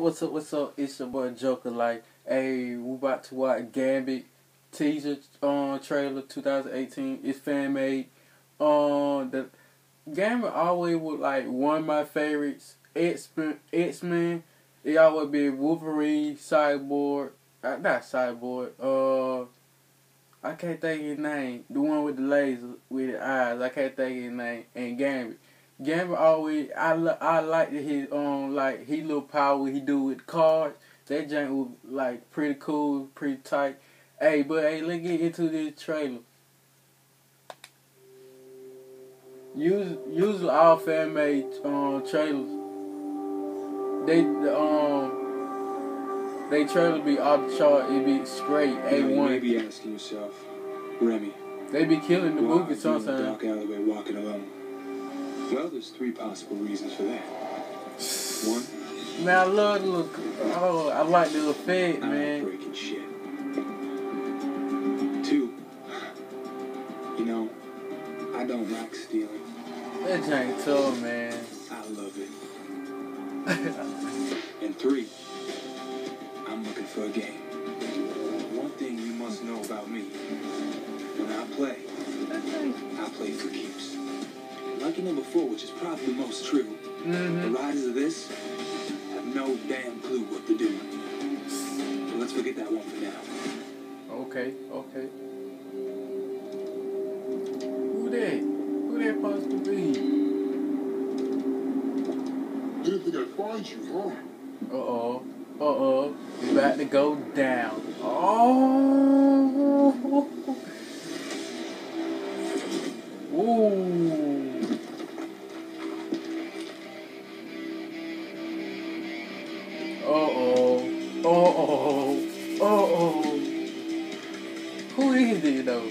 What's up? It's your boy Joker. Like, hey, we about to watch Gambit teaser trailer 2018. It's fan made. The Gambit always was like one of my favorites. X-Men. It always be Wolverine, Cyborg. Not Cyborg. I can't think of his name. The one with the laser, with the eyes. I can't think of his name. And Gambit. Gambit always, I like his like his little power he do with cards. That jank was like pretty cool, pretty tight. Hey, but hey, let's get into this trailer. Usually all fan made trailers, they trailer be off the chart. It be straight A1. You may be asking yourself, Remy, they be killing the movie sometimes. Dark alleyway, walking alone. Well, there's three possible reasons for that. One. Man, I love the little. Oh, I like the little fed, man. I'm breaking shit. Two. You know, I don't like stealing. That ain't tough, man. I love it. And three. I'm looking for a game. One thing you must know about me. When I play for keeps. Lucky number four, which is probably the most true. The riders of this have no damn clue what to do. But let's forget that one for now. Okay. Who that supposed to be? Didn't think I'd find you, huh? Uh-oh. It's about to go down. Oh! Ooh! Uh oh. Who is it though?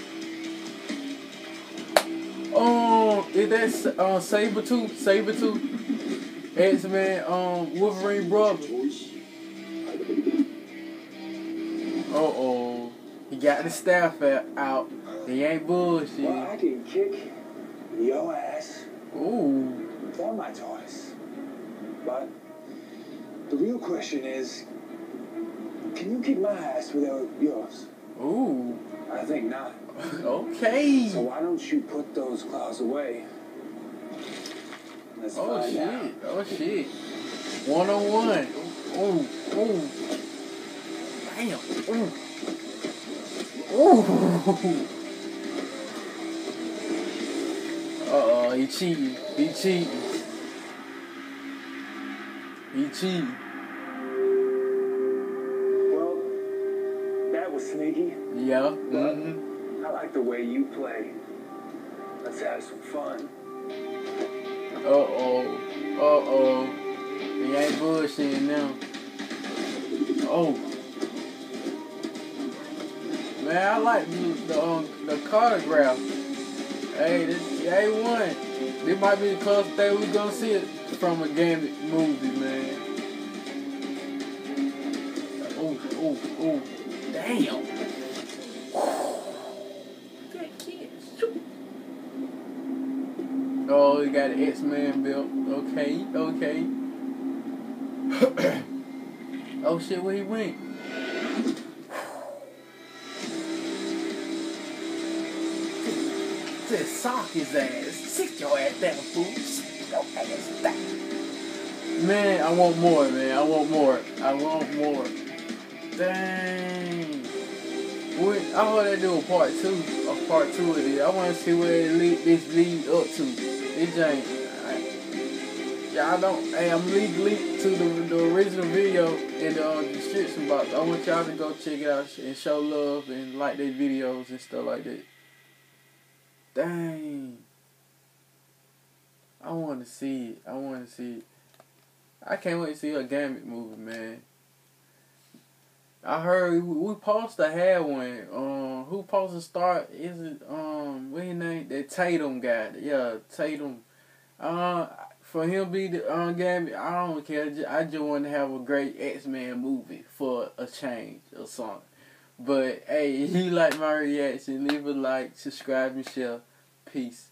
Oh, is that Sabretooth? X-Men, Wolverine brother. Uh oh. He got the staff out. He ain't bullshit. Well, I can kick your ass. Ooh. On my toys. But the real question is, can you kick my ass without yours? Ooh. I think not. Okay. So why don't you put those claws away? Let's find out. Oh shit. 101. Ooh. Damn. Ooh. Uh-oh, he cheating. Sneaky. Yeah. I like the way you play. Let's have some fun. Uh oh. He ain't bullshitting now. Oh. Man, I like the cartograph. Hey, this is A1. This might be the closest thing we gonna see it from a Gambit movie, man. Oh. Damn. Good kid. Oh, he got an X-Men belt. Okay. Oh shit, where he went? Just sock his ass. Sit your ass down, fool. Sit your ass down. Man, I want more. Dang. I hope they do a part two of this. I want to see where this leads up to. This ain't. I'm linked to the original video in the description box. I want y'all to go check it out and show love and like their videos and stuff like that. Dang. I want to see it. I can't wait to see a Gambit movie, man. I heard we supposed to have one. Who supposed to start? Is it what his name? That Tatum guy. Yeah, Tatum. For him be the Gambit. I don't care. I just want to have a great X-Men movie for a change or something. But hey, if you like my reaction, leave a like, subscribe, and share. Peace.